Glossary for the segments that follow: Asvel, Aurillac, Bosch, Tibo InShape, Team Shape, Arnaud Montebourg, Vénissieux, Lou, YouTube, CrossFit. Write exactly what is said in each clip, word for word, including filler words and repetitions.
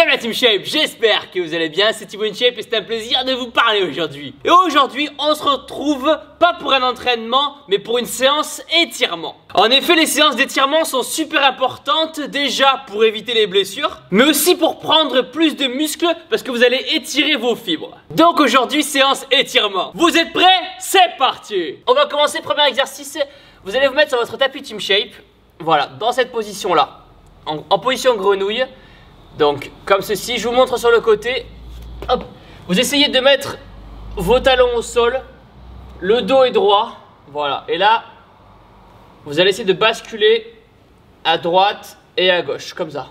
Salut la Team Shape, j'espère que vous allez bien, c'est Tibo InShape et c'est un plaisir de vous parler aujourd'hui. Et aujourd'hui, on se retrouve pas pour un entraînement, mais pour une séance étirement. En effet, les séances d'étirement sont super importantes, déjà pour éviter les blessures, mais aussi pour prendre plus de muscles parce que vous allez étirer vos fibres. Donc aujourd'hui, séance étirement. Vous êtes prêts? C'est parti! On va commencer, premier exercice, vous allez vous mettre sur votre tapis Team Shape, voilà, dans cette position-là, en, en position grenouille. Donc comme ceci, je vous montre sur le côté. Hop. Vous essayez de mettre vos talons au sol, le dos est droit, voilà. Et là, vous allez essayer de basculer à droite et à gauche, comme ça.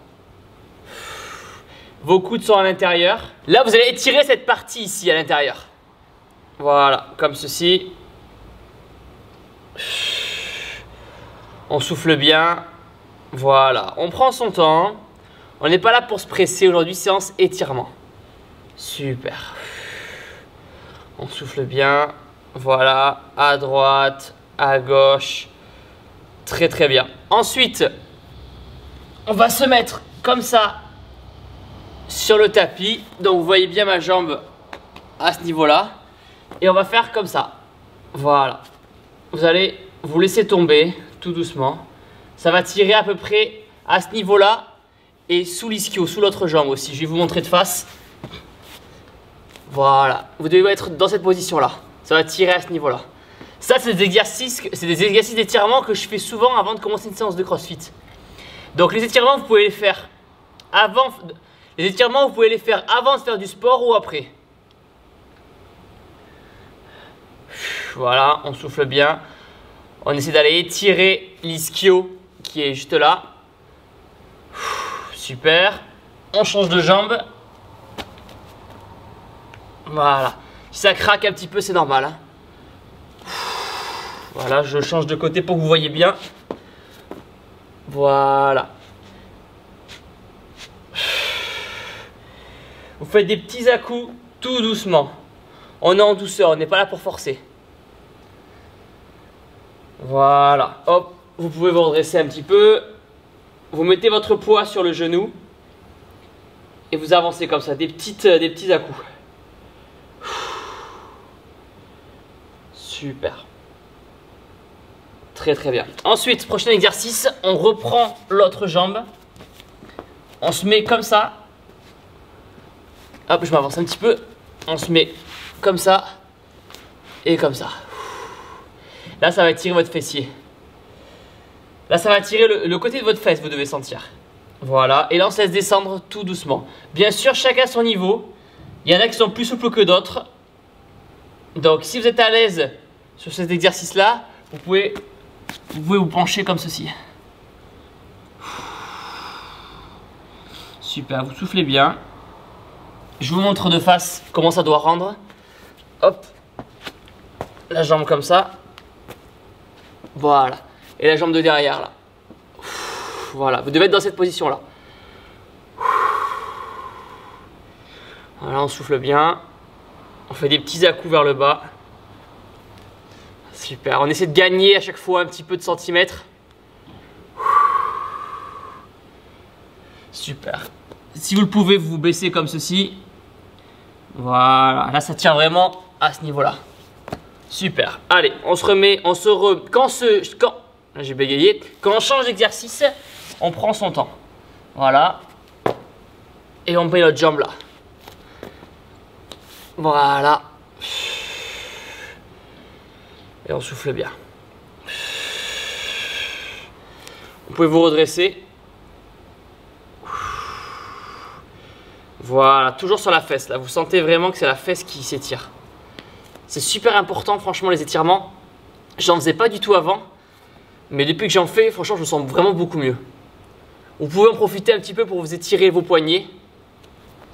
Vos coudes sont à l'intérieur. Là, vous allez étirer cette partie ici à l'intérieur. Voilà, comme ceci. On souffle bien. Voilà, on prend son temps. On n'est pas là pour se presser aujourd'hui, séance étirement. Super. On souffle bien. Voilà, à droite, à gauche. Très très bien. Ensuite, on va se mettre comme ça sur le tapis. Donc vous voyez bien ma jambe à ce niveau-là. Et on va faire comme ça. Voilà. Vous allez vous laisser tomber tout doucement. Ça va tirer à peu près à ce niveau-là. Et sous l'ischio, sous l'autre jambe aussi. Je vais vous montrer de face. Voilà. Vous devez être dans cette position-là. Ça va tirer à ce niveau-là. Ça, c'est des exercices, c'est des exercices d'étirement que je fais souvent avant de commencer une séance de CrossFit. Donc, les étirements, vous pouvez les faire avant. Les étirements, vous pouvez les faire avant de faire du sport ou après. Voilà. On souffle bien. On essaie d'aller étirer l'ischio qui est juste là. Super, on change de jambe. Voilà, si ça craque un petit peu, c'est normal, hein. Voilà, je change de côté pour que vous voyez bien. Voilà. Vous faites des petits à-coups tout doucement. On est en douceur, on n'est pas là pour forcer. Voilà, hop, vous pouvez vous redresser un petit peu. Vous mettez votre poids sur le genou et vous avancez comme ça, des, petites, des petits à-coups. Super. Très très bien. Ensuite, prochain exercice, on reprend l'autre jambe. On se met comme ça. Hop, je m'avance un petit peu. On se met comme ça et comme ça. Là, ça va étirer votre fessier. Là, ça va tirer le, le côté de votre fesse, vous devez sentir. Voilà, et là, on se laisse descendre tout doucement. Bien sûr, chacun à son niveau. Il y en a qui sont plus souples que d'autres. Donc, si vous êtes à l'aise sur cet exercice-là, vous pouvez, vous pouvez vous pencher comme ceci. Super, vous soufflez bien. Je vous montre de face comment ça doit rendre. Hop, la jambe comme ça. Voilà. Et la jambe de derrière là. Voilà, vous devez être dans cette position là. Voilà, on souffle bien. On fait des petits à-coups vers le bas. Super, on essaie de gagner à chaque fois un petit peu de centimètres. Super. Si vous le pouvez, vous vous baissez comme ceci. Voilà, là ça tient vraiment à ce niveau là. Super, allez, on se remet, on se remet. Quand ce... Quand... J'ai bégayé. Quand on change d'exercice, on prend son temps. Voilà. Et on met notre jambe là. Voilà. Et on souffle bien. Vous pouvez vous redresser. Voilà, toujours sur la fesse là. Vous sentez vraiment que c'est la fesse qui s'étire. C'est super important, franchement, les étirements. J'en faisais pas du tout avant. Mais depuis que j'en fais, franchement, je me sens vraiment beaucoup mieux. Vous pouvez en profiter un petit peu pour vous étirer vos poignets.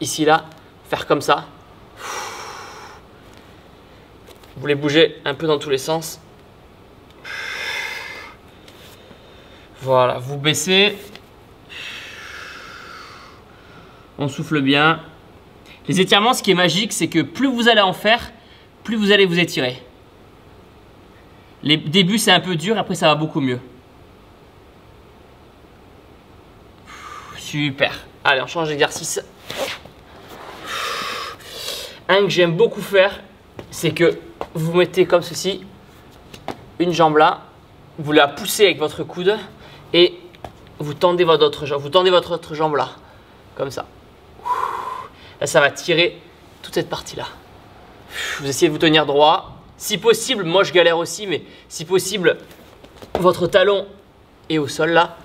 Ici, là, faire comme ça. Vous les bougez un peu dans tous les sens. Voilà, vous baissez. On souffle bien. Les étirements, ce qui est magique, c'est que plus vous allez en faire, plus vous allez vous étirer. Les débuts, c'est un peu dur, après ça va beaucoup mieux. Super. Allez, on change d'exercice. Un que j'aime beaucoup faire, c'est que vous mettez comme ceci, une jambe là, vous la poussez avec votre coude et vous tendez votre autre jambe, vous tendez votre autre jambe là, comme ça. Là, ça va tirer toute cette partie-là. Vous essayez de vous tenir droit. Si possible, moi je galère aussi, mais si possible, votre talon est au sol là.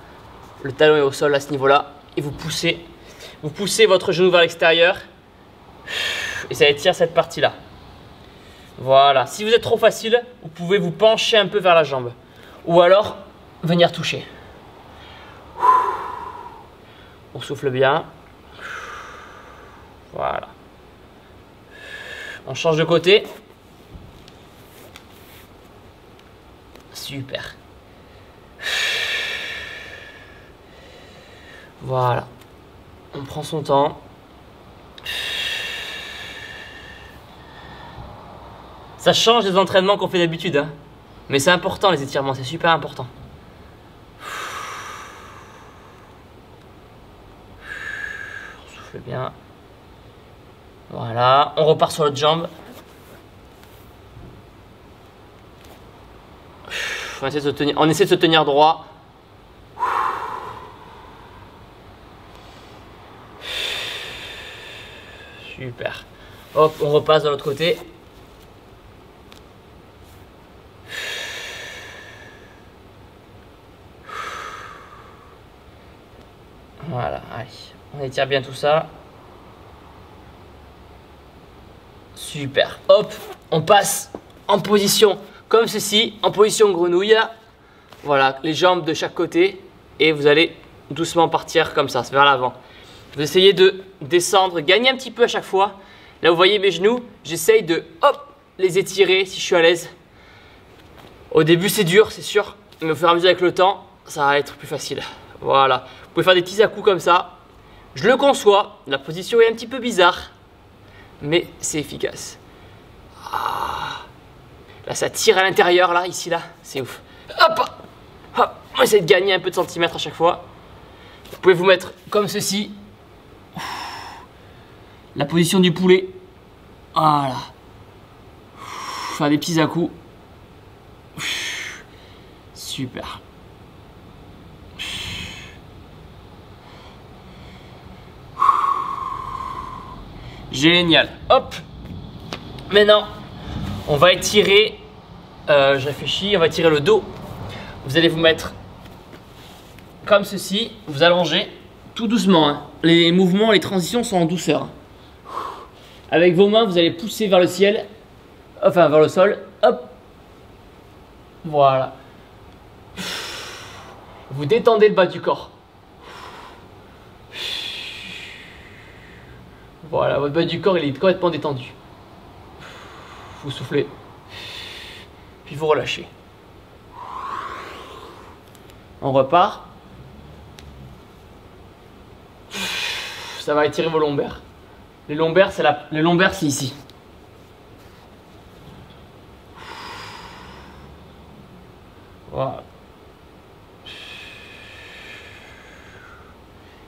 Le talon est au sol à ce niveau-là. Et vous poussez. Vous poussez votre genou vers l'extérieur. Et ça étire cette partie-là. Voilà. Si vous êtes trop facile, vous pouvez vous pencher un peu vers la jambe. Ou alors, venir toucher. On souffle bien. Voilà. On change de côté. Super. Voilà. On prend son temps. Ça change des entraînements qu'on fait d'habitude, hein. Mais c'est important les étirements, c'est super important. On souffle bien. Voilà, on repart sur l'autre jambe. On essaie de se tenir, on essaie de se tenir droit. Super. Hop, on repasse de l'autre côté. Voilà, allez. On étire bien tout ça. Super. Hop, on passe en position comme ceci, en position grenouille. Voilà, les jambes de chaque côté et vous allez doucement partir comme ça, vers l'avant. Vous essayez de descendre, gagner un petit peu à chaque fois. Là, vous voyez mes genoux, j'essaye de hop, les étirer si je suis à l'aise. Au début, c'est dur, c'est sûr, mais au fur et à mesure avec le temps, ça va être plus facile. Voilà, vous pouvez faire des petits à-coups comme ça. Je le conçois, la position est un petit peu bizarre, mais c'est efficace. Ah. Là, ça tire à l'intérieur, là, ici, là, c'est ouf. Hop, hop, on essaie de gagner un peu de centimètres à chaque fois. Vous pouvez vous mettre comme ceci. La position du poulet. Voilà. Faire des petits à-coups. Super. Génial. Hop. Maintenant, on va étirer. Euh, je réfléchis. On va étirer le dos. Vous allez vous mettre comme ceci. Vous allongez tout doucement. Hein. Les mouvements, les transitions sont en douceur. Avec vos mains, vous allez pousser vers le ciel, enfin vers le sol, hop, voilà. Vous détendez le bas du corps. Voilà, votre bas du corps, il est complètement détendu. Vous soufflez, puis vous relâchez. On repart. Ça va étirer vos lombaires. Les lombaires, c'est la... les lombaires, c'est ici. Voilà.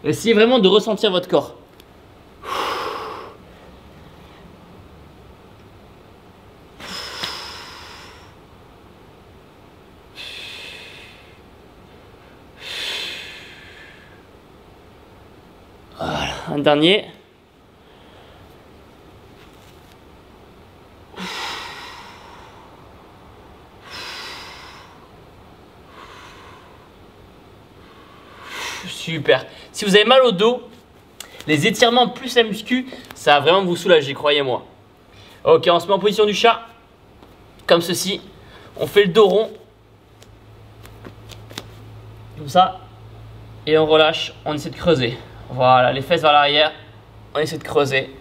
Essayez vraiment de ressentir votre corps. Voilà, un dernier. Super. Si vous avez mal au dos, les étirements plus la muscu, ça va vraiment vous soulager, croyez-moi. Ok, on se met en position du chat, comme ceci. On fait le dos rond, comme ça, et on relâche. On essaie de creuser. Voilà, les fesses vers l'arrière. On essaie de creuser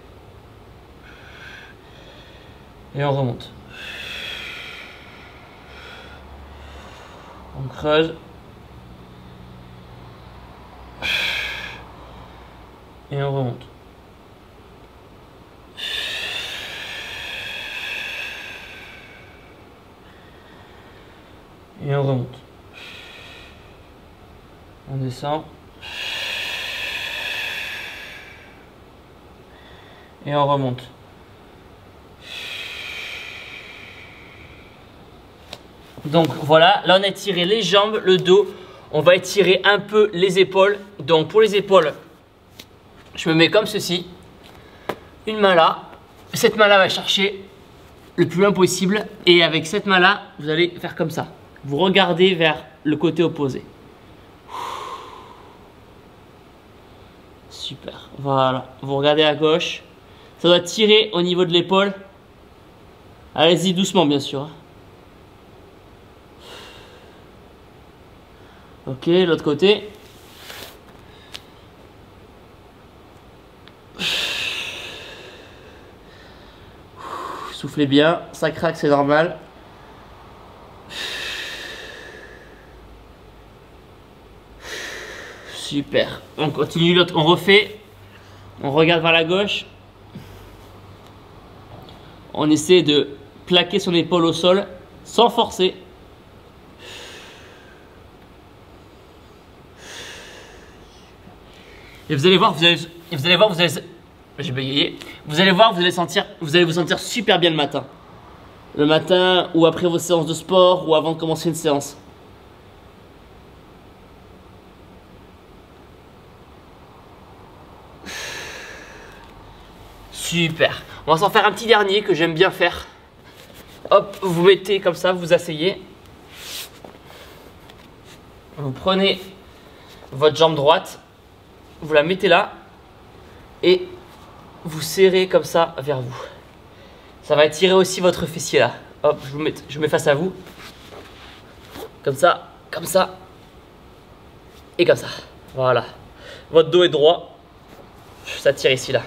et on remonte. On creuse. Et on remonte. Et on remonte. On descend. et on remonte. Donc voilà, là on a étiré les jambes, le dos, on va étirer un peu les épaules. Donc pour les épaules, je me mets comme ceci, une main là, cette main là va chercher le plus loin possible et avec cette main là, vous allez faire comme ça. Vous regardez vers le côté opposé. Super, voilà, vous regardez à gauche, ça doit tirer au niveau de l'épaule. Allez-y doucement bien sûr. Ok, l'autre côté. Soufflez bien, ça craque, c'est normal. Super, on continue l'autre, on refait. On regarde vers la gauche. On essaie de plaquer son épaule au sol sans forcer. Et vous allez voir, vous allez, vous allez voir, vous allez, j'ai bégayé. Vous allez voir, vous allez sentir, vous allez vous sentir super bien le matin, le matin ou après vos séances de sport ou avant de commencer une séance. Super. On va s'en faire un petit dernier que j'aime bien faire. Hop, vous mettez comme ça, vous vous asseyez, vous prenez votre jambe droite. Vous la mettez là et vous serrez comme ça vers vous. Ça va étirer aussi votre fessier là. Hop, je vous mets, je mets face à vous. Comme ça, comme ça et comme ça. Voilà. Votre dos est droit. Ça tire ici là.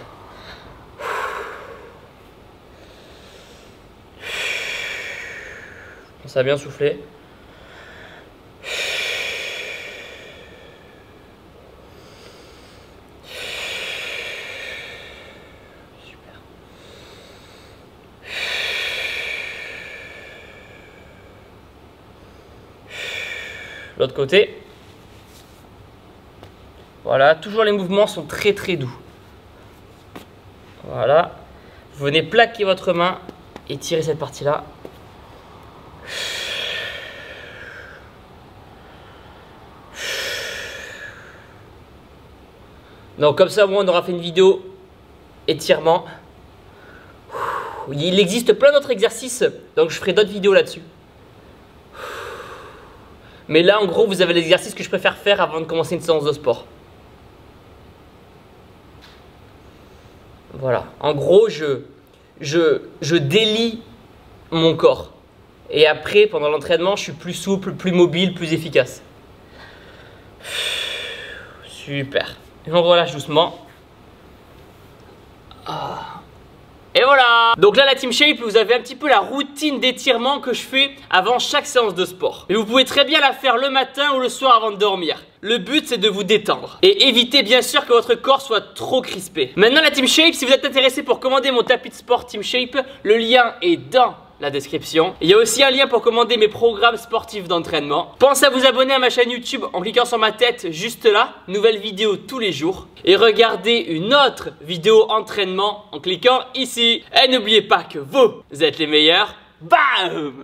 Ça a bien soufflé. L'autre côté. Voilà, toujours les mouvements sont très très doux. Voilà, vous venez plaquer votre main et tirer cette partie là. Donc comme ça au moins on aura fait une vidéo étirement. Il existe plein d'autres exercices, donc je ferai d'autres vidéos là-dessus. Mais là, en gros, vous avez l'exercice que je préfère faire avant de commencer une séance de sport. Voilà. En gros, je, je, je délie mon corps. Et après, pendant l'entraînement, je suis plus souple, plus mobile, plus efficace. Super. Et on relâche doucement. Ah. Et voilà! Donc là, la Team Shape, vous avez un petit peu la routine d'étirement que je fais avant chaque séance de sport. Et vous pouvez très bien la faire le matin ou le soir avant de dormir. Le but, c'est de vous détendre. Et éviter bien sûr que votre corps soit trop crispé. Maintenant, la Team Shape, si vous êtes intéressé pour commander mon tapis de sport Team Shape, le lien est dans la description. Il y a aussi un lien pour commander mes programmes sportifs d'entraînement. Pensez à vous abonner à ma chaîne YouTube en cliquant sur ma tête juste là. Nouvelle vidéo tous les jours. Et regardez une autre vidéo entraînement en cliquant ici. Et n'oubliez pas que vous, vous êtes les meilleurs. Bam!